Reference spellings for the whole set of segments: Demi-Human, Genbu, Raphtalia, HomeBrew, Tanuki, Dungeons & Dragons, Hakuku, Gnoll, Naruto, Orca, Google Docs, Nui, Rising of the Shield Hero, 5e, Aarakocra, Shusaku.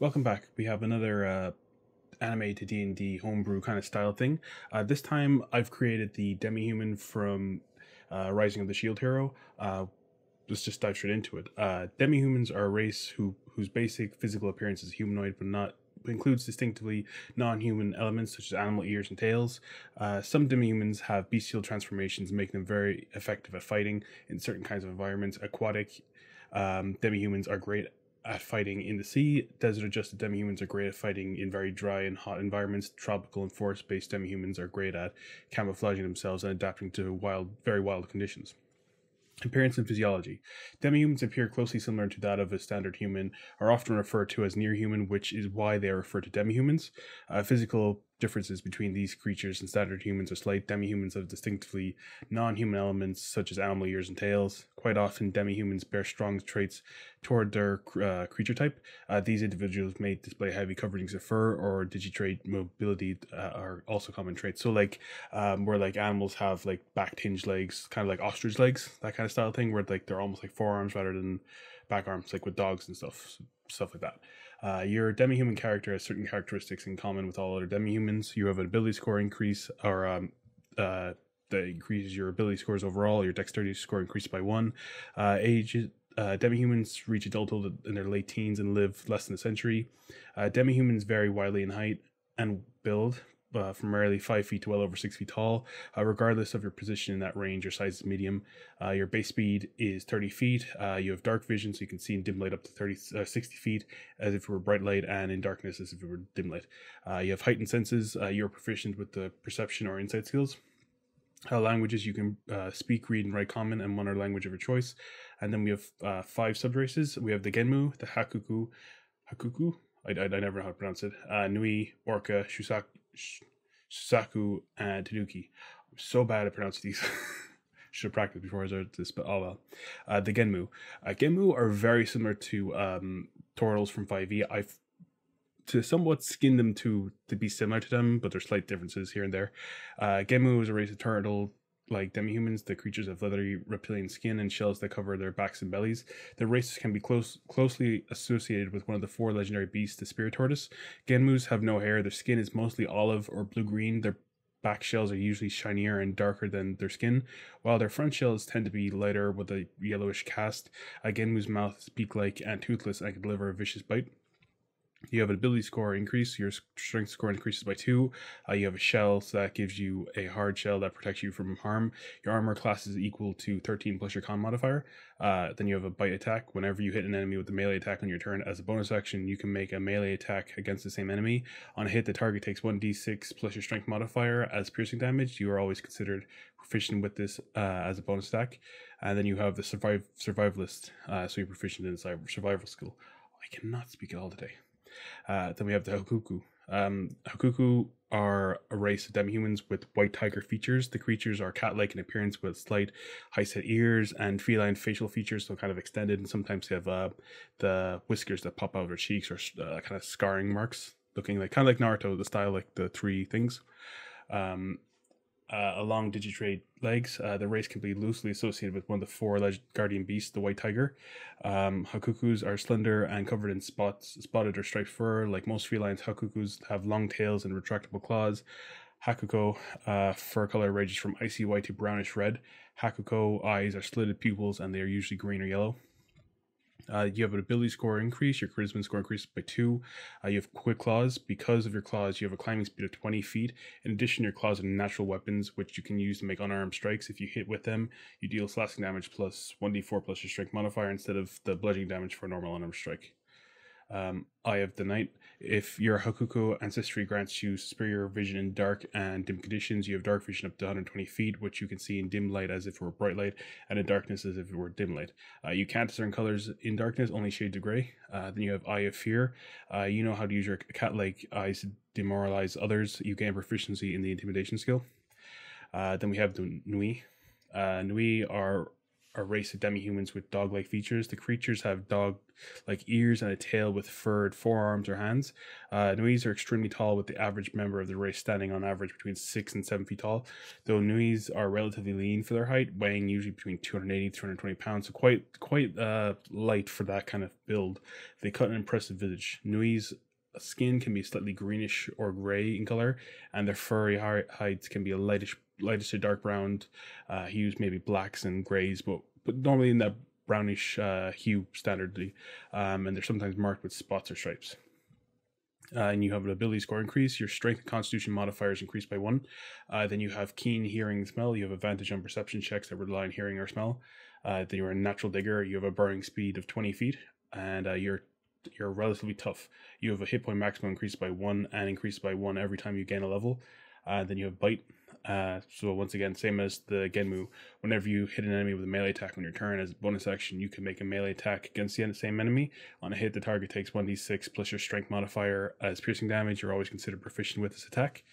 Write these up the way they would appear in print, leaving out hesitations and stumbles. Welcome back. We have another anime to D&D homebrew kind of style thing. This time I've created the Demi-Human from Rising of the Shield Hero. Let's just dive straight into it. Demi-Humans are a race whose basic physical appearance is humanoid, but includes distinctively non-human elements such as animal ears and tails. Some demi-humans have bestial transformations, making them very effective at fighting in certain kinds of environments. Aquatic demi-humans are great at fighting in the sea. Desert-adjusted demi-humans are great at fighting in very dry and hot environments. Tropical and forest-based demi-humans are great at camouflaging themselves and adapting to very wild conditions. Appearance and physiology. Demi-humans appear closely similar to that of a standard human, are often referred to as near-human, which is why they are referred to demi-humans. Physical differences between these creatures and standard humans are slight. Demi-humans have distinctively non-human elements such as animal ears and tails. Quite often, demi-humans bear strong traits toward their creature type. These individuals may display heavy coverings of fur, or digitrate mobility are also common traits. So like where like animals have like back-tinged legs, kind of like ostrich legs, that kind of style thing, where like they're almost like forearms rather than back arms, like with dogs and stuff like that. Your demi-human character has certain characteristics in common with all other demi-humans. You have an ability score increase, or that increases your ability scores overall. Your dexterity score increased by 1. Demi-humans reach adulthood in their late teens and live less than a century. Demi-humans vary widely in height and build, from rarely 5 feet to well over 6 feet tall. Regardless of your position in that range, your size is medium. Your base speed is 30 feet. You have dark vision, so you can see in dim light up to 60 feet as if it were bright light, and in darkness as if it were dim light. You have heightened senses. You're proficient with the perception or insight skills. Languages, you can speak, read, and write common and one or language of your choice. And then we have 5 sub-races. We have the Genbu, the Hakuku, I never know how to pronounce it, Nui, Orca, Shusaku, and Tanuki. I'm so bad at pronouncing these. Should have practiced before I started this, but oh well. The Genbu. Genbu are very similar to turtles from 5e. I've to somewhat skin them to be similar to them, but there's slight differences here and there. Genbu is a race of turtle. Like demi-humans, the creatures have leathery reptilian skin and shells that cover their backs and bellies. The races can be closely associated with one of the 4 legendary beasts, the spirit tortoise. Genbus have no hair. Their skin is mostly olive or blue-green. Their back shells are usually shinier and darker than their skin, while their front shells tend to be lighter with a yellowish cast. A Genbu's mouth is beak-like and toothless and can deliver a vicious bite. You have an ability score increase. Your strength score increases by 2. You have a shell, so that gives you a hard shell that protects you from harm. Your armor class is equal to 13 plus your con modifier. Then you have a bite attack. Whenever you hit an enemy with a melee attack on your turn, as a bonus action, you can make a melee attack against the same enemy. On a hit, the target takes 1d6 plus your strength modifier as piercing damage. You are always considered proficient with this as a bonus attack. And then you have the survivalist, so you're proficient in survival skill. I cannot speak at all today. Then we have the Hakuku. Hakuku are a race of demi-humans with white tiger features. The creatures are cat-like in appearance with slight high-set ears and feline facial features, so kind of extended, and sometimes they have the whiskers that pop out of their cheeks, or kind of scarring marks, looking like kind of like Naruto, the style, like the 3 things. A long digitrate legs. The race can be loosely associated with one of the 4 alleged guardian beasts, the white tiger. Hakukus are slender and covered in spotted or striped fur. Like most felines, Hakukus have long tails and retractable claws. Hakuko fur color ranges from icy white to brownish red. Hakuko eyes are slitted pupils, and they are usually green or yellow. You have an ability score increase. Your charisma score increases by 2. You have quick claws. Because of your claws, you have a climbing speed of 20 feet. In addition, your claws are natural weapons, which you can use to make unarmed strikes. If you hit with them, you deal slashing damage plus 1d4 plus your strength modifier instead of the bludgeoning damage for a normal unarmed strike. Eye of the Night. If your Hakuku ancestry grants you superior vision in dark and dim conditions, you have dark vision up to 120 feet, which you can see in dim light as if it were bright light, and in darkness as if it were dim light. You can't discern colors in darkness, only shades of gray. Then you have Eye of Fear. You know how to use your cat-like eyes to demoralize others. You gain proficiency in the intimidation skill. Then we have the Nui. Nui are a race of demi-humans with dog-like features. The creatures have dog-like ears and a tail with furred forearms or hands. Nuis are extremely tall, with the average member of the race standing on average between 6 and 7 feet tall, though Nuis are relatively lean for their height, weighing usually between 280 and 320 pounds, so quite light for that kind of build. They cut an impressive visage. Nui's skin can be slightly greenish or gray in color, and their furry hides can be a lightish to dark brown hues, maybe blacks and grays, but normally in that brownish hue standardly, and they're sometimes marked with spots or stripes. And you have an ability score increase. Your strength and constitution modifiers increase by 1. Then you have keen hearing and smell. You have advantage on perception checks that rely on hearing or smell. Then you're a natural digger. You have a burrowing speed of 20 feet, and you're relatively tough. You have a hit point maximum increased by 1 and increased by 1 every time you gain a level. Then you have bite. So once again, same as the Genmu, whenever you hit an enemy with a melee attack on your turn, as a bonus action, you can make a melee attack against the same enemy. On a hit, the target takes 1d6 plus your strength modifier as piercing damage. You're always considered proficient with this attack.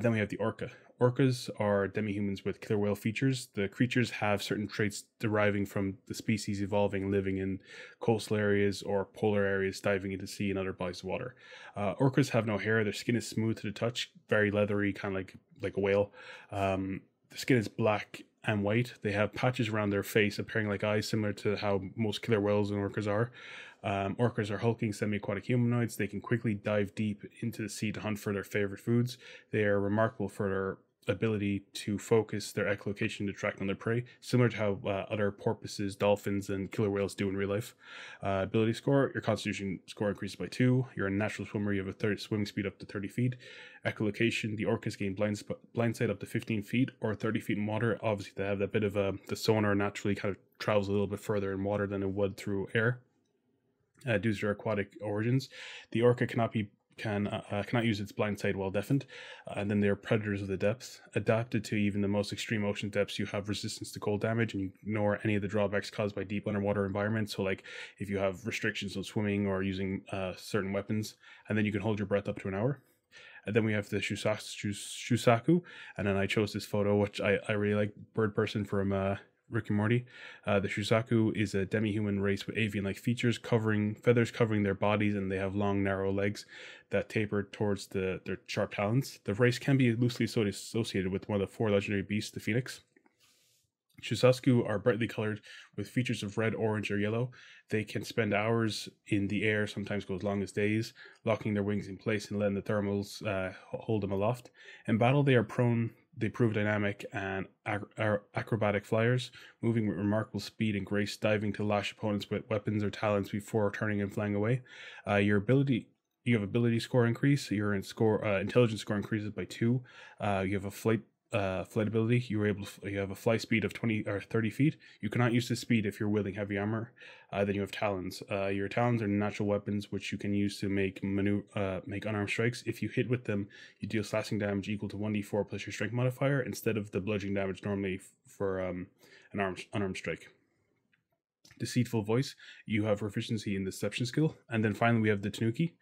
Then we have the Orca. Orcas are demi-humans with killer whale features. The creatures have certain traits deriving from the species evolving, living in coastal areas or polar areas, diving into sea and other bodies of water. Orcas have no hair. Their skin is smooth to the touch, very leathery, kind of like a whale. The skin is black and white. They have patches around their face appearing like eyes, similar to how most killer whales and orcas are. Orcas are hulking semi-aquatic humanoids. They can quickly dive deep into the sea to hunt for their favorite foods. They are remarkable for their ability to focus their echolocation to track on their prey, similar to how other porpoises, dolphins, and killer whales do in real life. Ability score, your constitution score increases by 2. You're a natural swimmer. You have a swimming speed up to 30 feet. Echolocation, the orcas gain blindsight up to 15 feet or 30 feet in water. Obviously, they have that bit of the sonar naturally kind of travels a little bit further in water than it would through air. Due to their aquatic origins, the orca cannot use its blind side while deafened, and then they're predators of the depths. Adapted to even the most extreme ocean depths, you have resistance to cold damage, and you ignore any of the drawbacks caused by deep underwater environments. So like if you have restrictions on swimming or using certain weapons, and then you can hold your breath up to an hour. And then we have the Shusaku, and then I chose this photo, which I really like, bird person from Rick and Morty. The Shusaku is a demi-human race with avian-like features, feathers covering their bodies, and they have long, narrow legs that taper towards their sharp talons. The race can be loosely associated with one of the 4 legendary beasts, the phoenix. Shusaku are brightly colored with features of red, orange, or yellow. They can spend hours in the air, sometimes go as long as days, locking their wings in place and letting the thermals hold them aloft. In battle, they prove dynamic and acrobatic flyers, moving with remarkable speed and grace, diving to lash opponents with weapons or talons before turning and flying away. You have ability score increase. Your intelligence score increases by 2. You have a flight ability. You have a fly speed of 20 or 30 feet. You cannot use this speed if you're wielding heavy armor. Then you have talons. Your talons are natural weapons which you can use to make unarmed strikes. If you hit with them, you deal slashing damage equal to 1d4 plus your strength modifier instead of the bludgeoning damage normally for an unarmed strike. Deceitful voice. You have proficiency in deception skill. And then finally we have the Tanuki.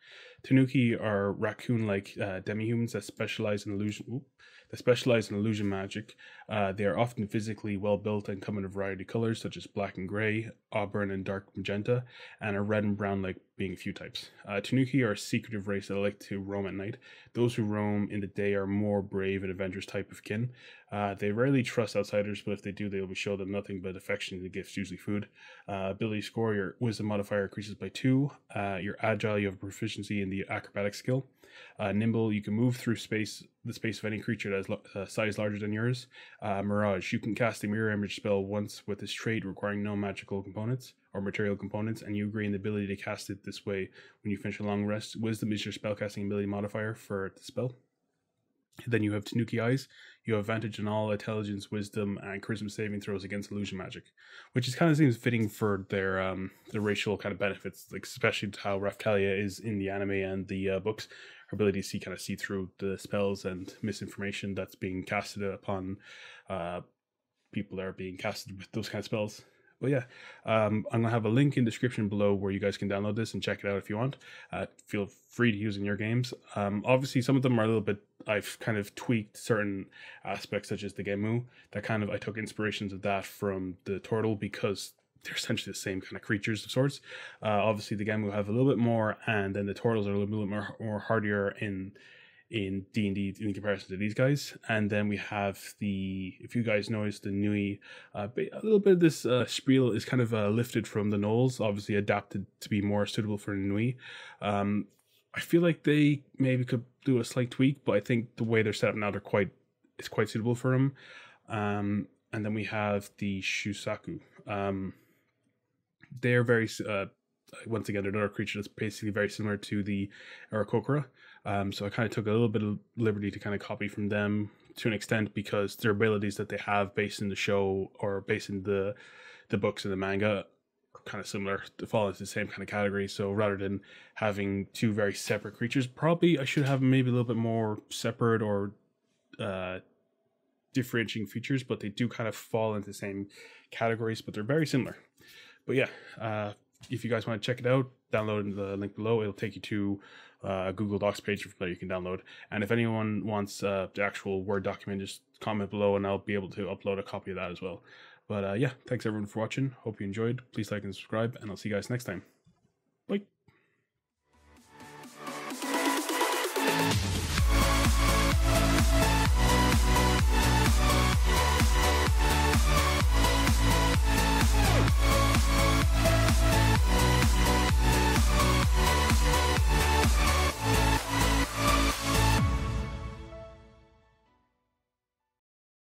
Tanuki are raccoon-like demi-humans that specialize in illusion magic. They are often physically well built and come in a variety of colors such as black and gray, auburn and dark magenta, and a red and brown like being a few types. Tanuki are a secretive race that like to roam at night. Those who roam in the day are more brave and adventurous type of kin. They rarely trust outsiders, but if they do, they will show them nothing but affection and gifts, usually food. Ability score, your wisdom modifier increases by 2. You're agile, you have proficiency in the acrobatic skill. Nimble, you can move through the space of any creature that is size larger than yours. Mirage, you can cast a mirror image spell once with this trait, requiring no magical components or material components, and you gain the ability to cast it this way when you finish a long rest. Wisdom is your spellcasting ability modifier for the spell. Then you have Tanuki Eyes. You have advantage in all intelligence, wisdom, and charisma saving throws against illusion magic, which is kind of seems fitting for their racial kind of benefits, like especially how Raphtalia is in the anime and the books. Her ability to see through the spells and misinformation that's being casted upon people that are being casted with those kind of spells. But yeah, I'm gonna have a link in the description below where you guys can download this and check it out if you want. Feel free to use in your games. Obviously some of them are a little bit, I've kind of tweaked certain aspects such as the Genbu, that kind of, I took inspirations of that from the turtle because they're essentially the same kind of creatures of sorts. Obviously the Genbu have a little bit more, and then the turtles are a little bit more hardier in D&D in comparison to these guys. And then we have the, if you guys notice, the Nui, a little bit of this spiel is kind of lifted from the Gnolls, obviously adapted to be more suitable for Nui. I feel like they maybe could do a slight tweak, but I think the way they're set up now, it's quite suitable for them. And then we have the Shusaku. They're very, once again, another creature that's basically very similar to the Aarakocra. So I kind of took a little bit of liberty to kind of copy from them to an extent, because their abilities that they have based in the show or based in the books and the manga are kind of similar, to fall into the same kind of category. So rather than having two very separate creatures, probably I should have maybe a little bit more separate or differentiating features, but they do kind of fall into the same categories, but they're very similar. But yeah, if you guys want to check it out, download the link below. It'll take you to a Google Docs page that you can download. And if anyone wants the actual Word document, just comment below and I'll be able to upload a copy of that as well. But yeah, thanks everyone for watching. Hope you enjoyed. Please like and subscribe, and I'll see you guys next time. Bye.